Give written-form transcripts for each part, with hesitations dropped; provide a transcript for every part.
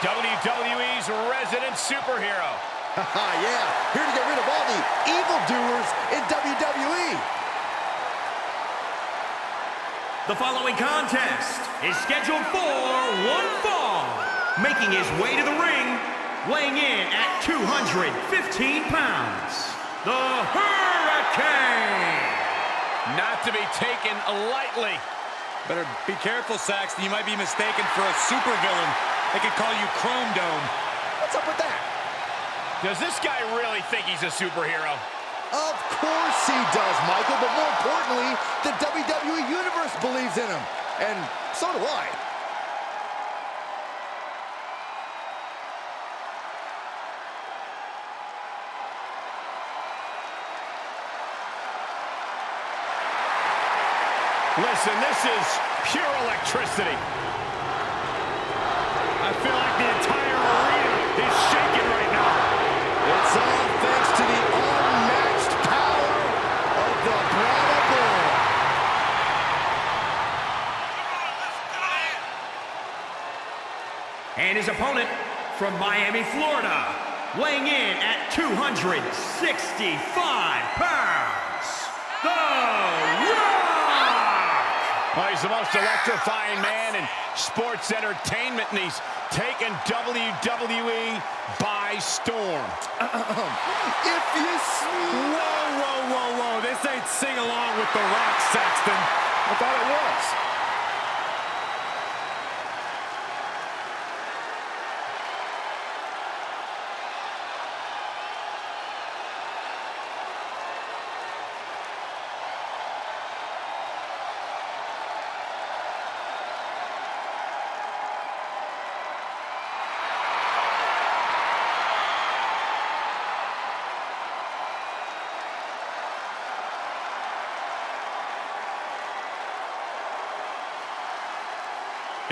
WWE's resident superhero. Yeah, here to get rid of all the evildoers in WWE. The following contest is scheduled for one fall. Making his way to the ring, weighing in at 215 pounds, the Hurricane. Not to be taken lightly. Better be careful, Saxton. You might be mistaken for a supervillain. They could call you Chrome Dome. What's up with that? Does this guy really think he's a superhero? Of course he does, Michael, but more importantly, the WWE Universe believes in him, and so do I. Listen, this is pure electricity. I feel like the entire arena is shaking right now. It's all thanks to the unmatched power of the Brawler Boy. And his opponent from Miami, Florida, weighing in at 265 pounds, the Rock. Well, he's the most electrifying man in sports entertainment, and he's taken WWE by storm. If you see... Whoa, whoa, whoa, whoa. This ain't sing-along with The Rock, Saxton. I thought it was.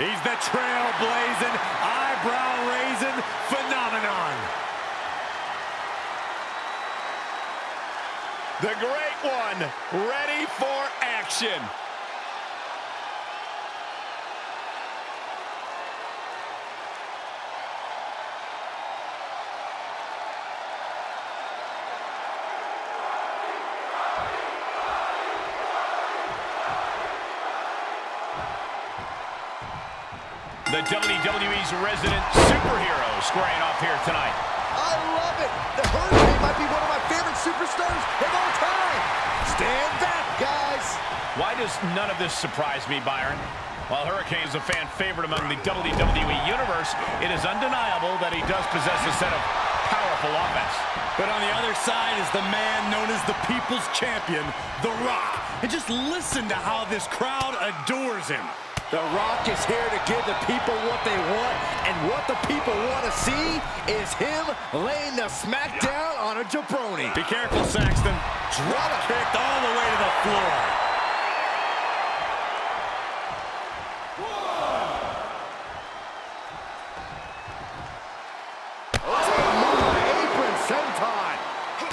He's the trailblazing, eyebrow-raising phenomenon. The Great One, ready for action. The WWE's resident superhero squaring off here tonight. I love it. The Hurricane might be one of my favorite superstars of all time. Stand back, guys. Why does none of this surprise me, Byron? While Hurricane is a fan favorite among the WWE Universe, it is undeniable that he does possess a set of powerful offense. But on the other side is the man known as the People's Champion, The Rock. And just listen to how this crowd adores him. The Rock is here to give the people what they want, and what the people want to see is him laying the smackdown on a jabroni. Be careful, Saxton. Drop kicked all the way to the floor. Apron senton.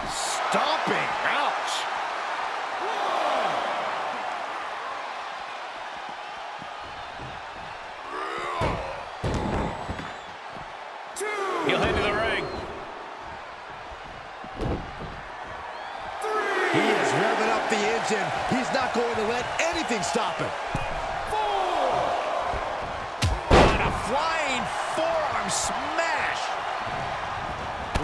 Stomping. Ouch. He'll head to the ring. 3. He is revving up the engine. He's not going to let anything stop him. 4. And a flying forearm smash.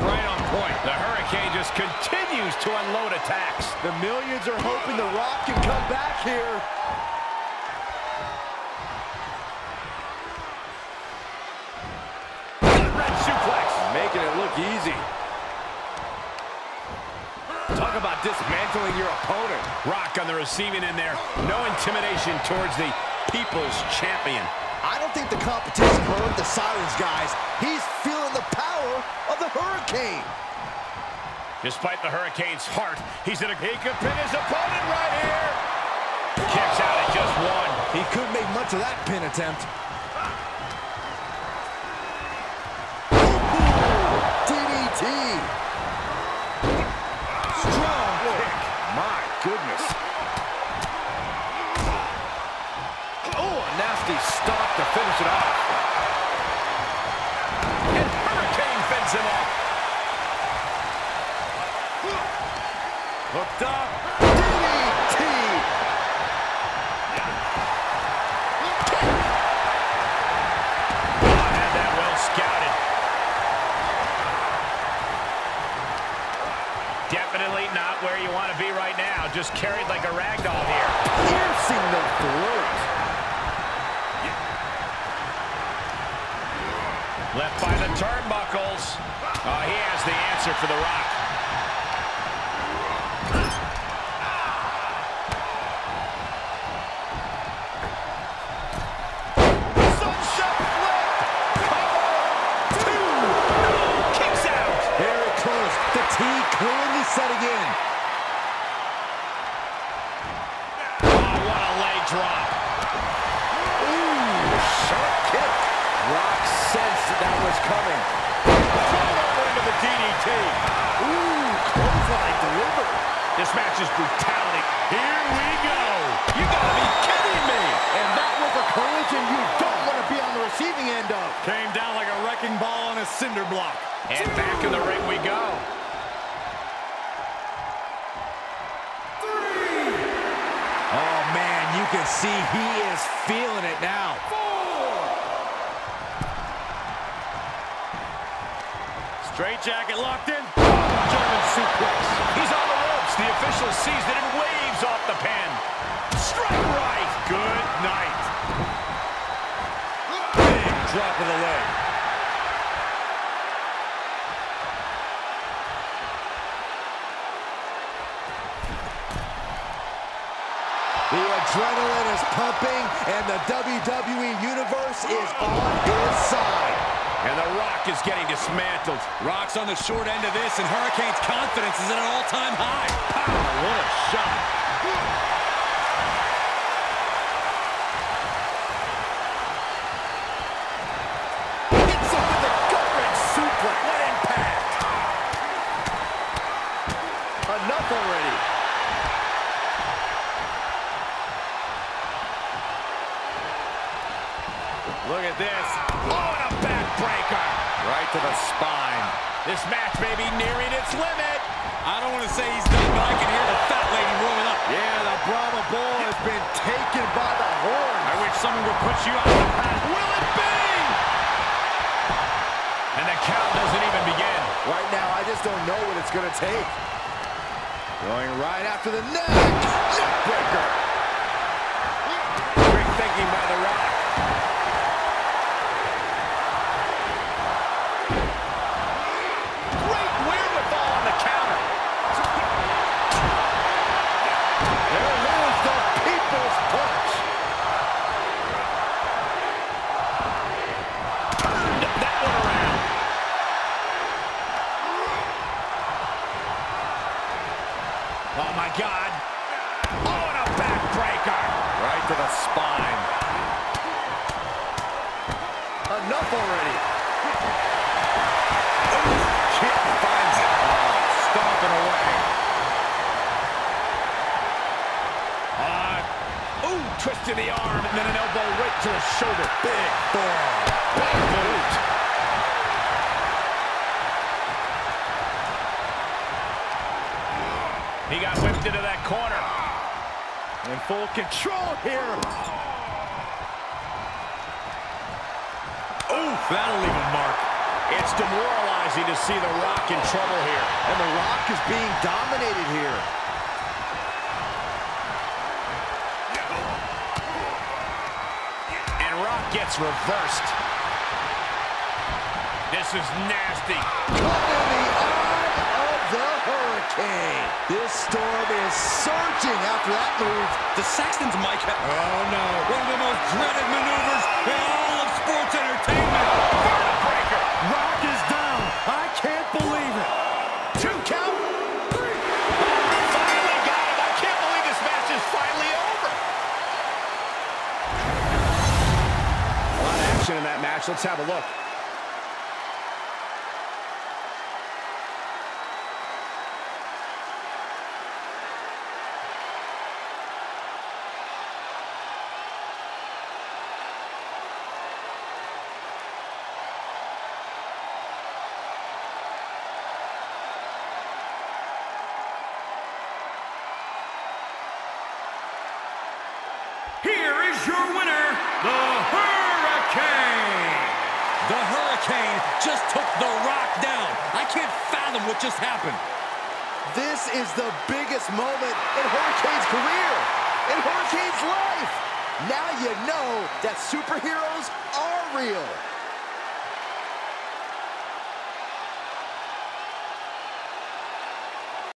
Right on point. The Hurricane just continues to unload attacks. The millions are hoping The Rock can come back here. Easy. Talk about dismantling your opponent. Rock on the receiving end there. No intimidation towards the People's Champion. I don't think the competition heard the sirens, guys. He's feeling the power of the Hurricane. Despite the Hurricane's heart, he could pin his opponent right here. Kicks out at just 1. He couldn't make much of that pin attempt. Strong kick. My goodness. Oh, a nasty stop to finish it off. stop. DDT! Oh, I had that well scouted. Definitely not where you want to be right now. Just carried like a ragdoll here. Piercing the throat. Left by the turnbuckles. Oh, he has the answer for The Rock. Sunshot flip! Cover! Two! Oh, kicks out! There it comes. The T clearly setting in. Oh, what a leg drop. Ooh, sharp kick. Rock sensed that was coming. The DDT. Ooh, clothesline delivered. This match is brutality. Here we go. You gotta be kidding me. And that was a collision you don't want to be on the receiving end of. Came down like a wrecking ball on a cinder block. And back in the ring we go. Three. Oh, man, you can see he is feeling it now. Straightjacket locked in. German suplex. He's on the ropes. The official sees it and waves off the pen. Strike right. Good night. Big drop of the leg. The adrenaline is pumping, and the WWE Universe is on his side. And The Rock is getting dismantled. Rock's on the short end of this, and Hurricane's confidence is at an all-time high. Power, what a shot. Hits him with a gut-wrench suplex. What impact. Enough already. Look at this. Oh, and a back. Breaker. Right to the spine. This match may be nearing its limit. I don't want to say he's done, but I can hear the fat lady rolling up. Yeah, the Brahma Bull has been taken by the horn. I wish someone would put you out of the path. Will it be? And the count doesn't even begin. Right now, I just don't know what it's going to take. Going right after the neck. Neck breaker. Quick thinking by The Rock. Oh, my God. Oh, and a backbreaker. Right to the spine. Enough already. Kick finds it. Oh, stomping away. Ooh, twisted the arm and then an elbow right to the shoulder. Big boom. Big boot. He got whipped into that corner. In full control here. Oof, that'll leave a mark. It's demoralizing to see The Rock in trouble here. And The Rock is being dominated here. And Rock gets reversed. This is nasty. The Hurricane. This storm is surging after that move. The Saxton's mic. Oh, no. One of the most dreaded maneuvers in all of sports entertainment. Vertebreaker. Rock is down. I can't believe it. Two count. Three. Oh, finally got him. I can't believe this match is finally over. A lot of action in that match. Let's have a look. here is your winner, the Hurricane. The Hurricane just took The Rock down. I can't fathom what just happened. This is the biggest moment in Hurricane's career, in Hurricane's life. Now you know that superheroes are real.